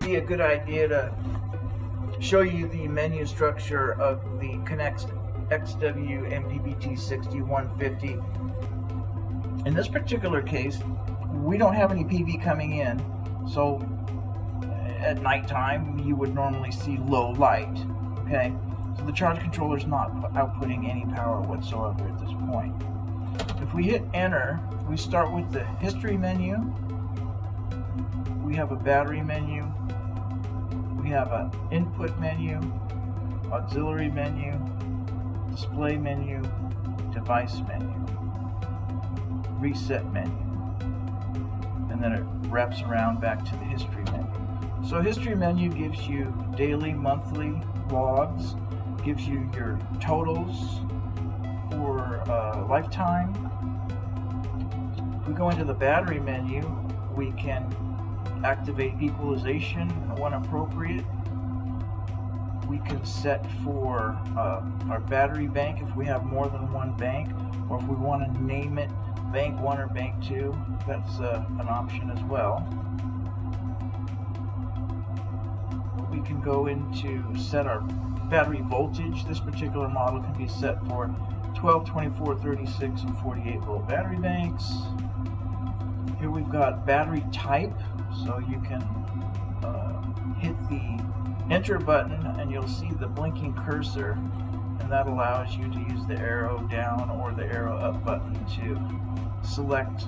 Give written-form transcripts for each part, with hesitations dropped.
Be a good idea to show you the menu structure of the Conext XW MPPT 60 150. In this particular case, we don't have any PV coming in, so at nighttime you would normally see low light. Okay, so the charge controller is not outputting any power whatsoever at this point. If we hit enter, we start with the history menu. We have a battery menu. We have an input menu, auxiliary menu, display menu, device menu, reset menu, and then it wraps around back to the history menu. So history menu gives you daily, monthly logs, gives you your totals for lifetime. If we go into the battery menu, we can activate equalization when appropriate. We can set for our battery bank if we have more than one bank, or if we want to name it bank 1 or bank 2, that's an option as well. We can go into set our battery voltage. This particular model can be set for 12, 24, 36, and 48 volt battery banks. Here we've got battery type, so you can hit the enter button and you'll see the blinking cursor, and that allows you to use the arrow down or the arrow up button to select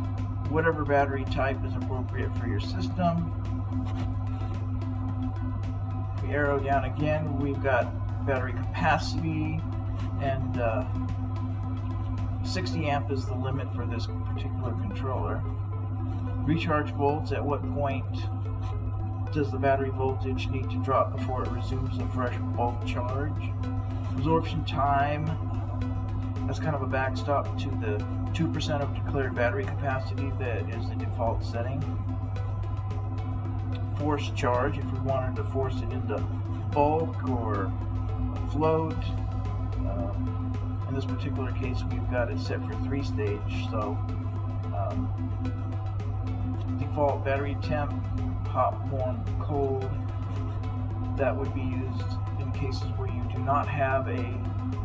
whatever battery type is appropriate for your system. The arrow down again, we've got battery capacity, and 60 amp is the limit for this particular controller. Recharge volts, at what point does the battery voltage need to drop before it resumes a fresh bulk charge? Absorption time, that's kind of a backstop to the 2% of declared battery capacity that is the default setting. Force charge, if we wanted to force it into bulk or float. In this particular case, we've got it set for 3-stage, so default battery temp, hot, warm, cold. That would be used in cases where you do not have a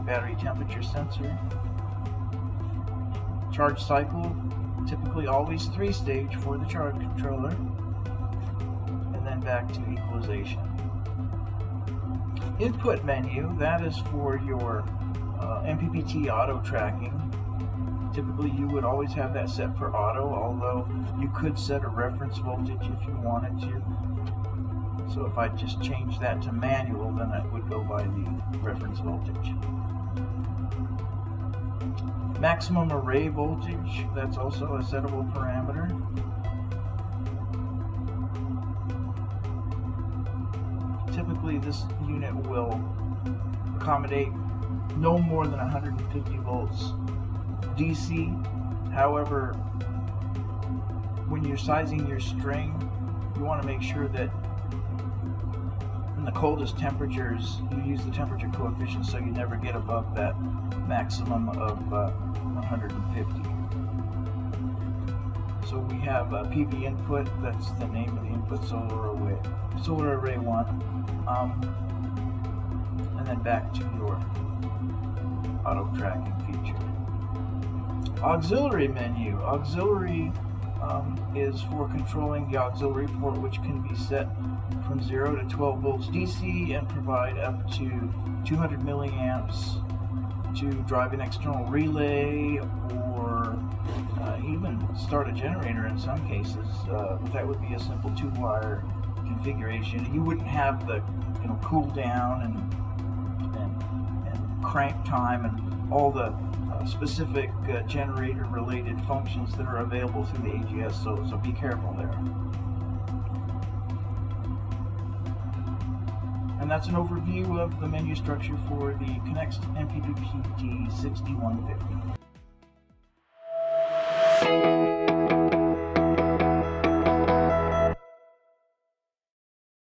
battery temperature sensor. Charge cycle, typically always 3-stage for the charge controller, and then back to equalization. Input menu, that is for your MPPT auto tracking. Typically you would always have that set for auto, although you could set a reference voltage if you wanted to. So if I just change that to manual, then it would go by the reference voltage. Maximum array voltage, that's also a settable parameter. Typically this unit will accommodate no more than 150 volts DC. However, when you're sizing your string, you want to make sure that in the coldest temperatures you use the temperature coefficient so you never get above that maximum of 150. So we have a PV input, that's the name of the input, solar array 1, and then back to your auto tracking feature. Auxiliary menu. Auxiliary is for controlling the auxiliary port, which can be set from 0 to 12 volts DC and provide up to 200 milliamps to drive an external relay or even start a generator in some cases. That would be a simple 2-wire configuration. You wouldn't have the cool down and crank time and all the specific generator related functions that are available through the AGS, so be careful there. And that's an overview of the menu structure for the Conext MPPT 60 150.